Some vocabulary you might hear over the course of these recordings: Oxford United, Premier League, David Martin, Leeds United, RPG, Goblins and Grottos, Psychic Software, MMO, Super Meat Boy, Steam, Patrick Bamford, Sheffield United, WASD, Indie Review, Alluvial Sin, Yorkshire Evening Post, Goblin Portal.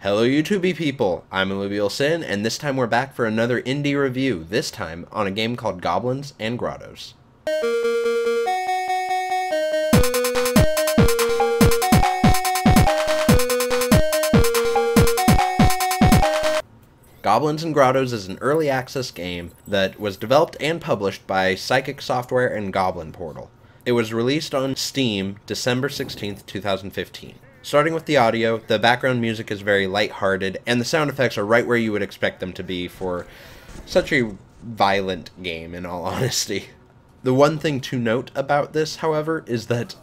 Hello YouTube people, I'm Alluvial Sin, and this time we're back for another indie review, this time on a game called Goblins and Grottos. Goblins and Grottos is an early access game that was developed and published by Psychic Software and Goblin Portal. It was released on Steam December 16th, 2015. Starting with the audio, the background music is very lighthearted, and the sound effects are right where you would expect them to be for such a violent game, in all honesty. The one thing to note about this, however, is that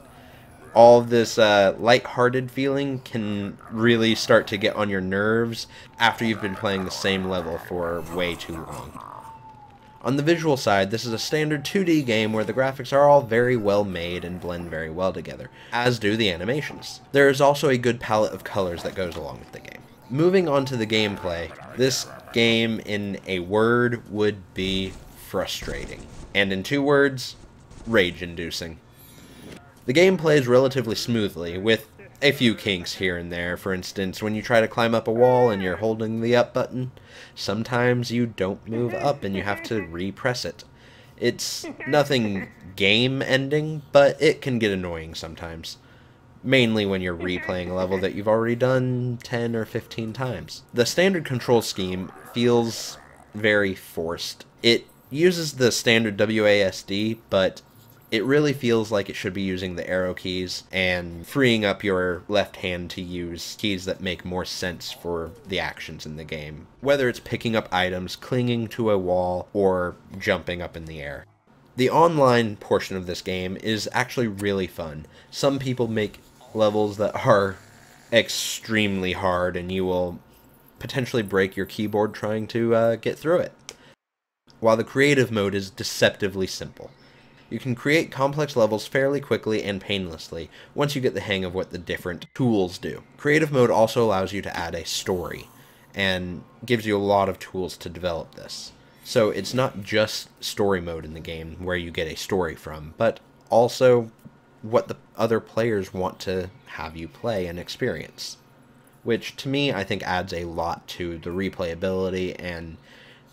all this lighthearted feeling can really start to get on your nerves after you've been playing the same level for way too long. On the visual side, this is a standard 2D game where the graphics are all very well made and blend very well together, as do the animations. There is also a good palette of colors that goes along with the game. Moving on to the gameplay, this game in a word would be frustrating, and in two words, rage-inducing. The game plays relatively smoothly, with a few kinks here and there. For instance, when you try to climb up a wall and you're holding the up button, sometimes you don't move up and you have to re-press it. It's nothing game-ending, but it can get annoying sometimes. Mainly when you're replaying a level that you've already done 10 or 15 times. The standard control scheme feels very forced. It uses the standard WASD, but it really feels like it should be using the arrow keys and freeing up your left hand to use keys that make more sense for the actions in the game, whether it's picking up items, clinging to a wall, or jumping up in the air. The online portion of this game is actually really fun. Some people make levels that are extremely hard, and you will potentially break your keyboard trying to get through it, while the creative mode is deceptively simple. You can create complex levels fairly quickly and painlessly once you get the hang of what the different tools do. Creative mode also allows you to add a story and gives you a lot of tools to develop this. So it's not just story mode in the game where you get a story from, but also what the other players want to have you play and experience, which to me I think adds a lot to the replayability and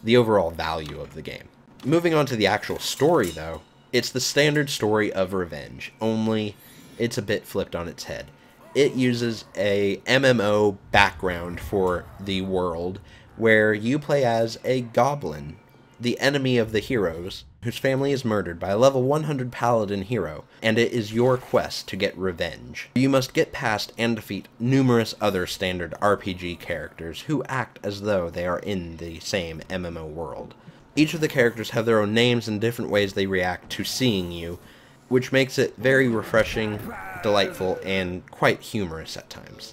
the overall value of the game. Moving on to the actual story though, it's the standard story of revenge, only it's a bit flipped on its head. It uses a MMO background for the world, where you play as a goblin, the enemy of the heroes, whose family is murdered by a level 100 paladin hero, and it is your quest to get revenge. You must get past and defeat numerous other standard RPG characters who act as though they are in the same MMO world. Each of the characters have their own names and different ways they react to seeing you, which makes it very refreshing, delightful, and quite humorous at times.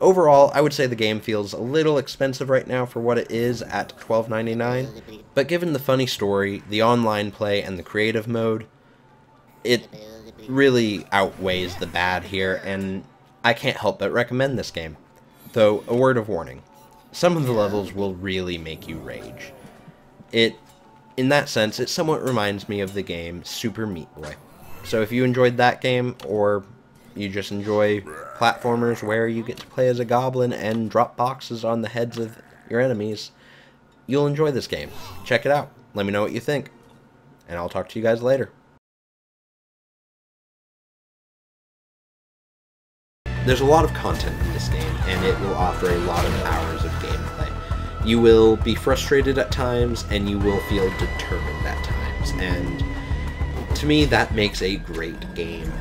Overall, I would say the game feels a little expensive right now for what it is at $12.99, but given the funny story, the online play, and the creative mode, it really outweighs the bad here, and I can't help but recommend this game. Though, a word of warning, some of the levels will really make you rage. In that sense, it somewhat reminds me of the game Super Meat Boy. So if you enjoyed that game, or you just enjoy platformers where you get to play as a goblin and drop boxes on the heads of your enemies, you'll enjoy this game. Check it out. Let me know what you think, and I'll talk to you guys later. There's a lot of content in this game, and it will offer a lot of hours of gameplay. You will be frustrated at times, and you will feel determined at times, and to me that makes a great game.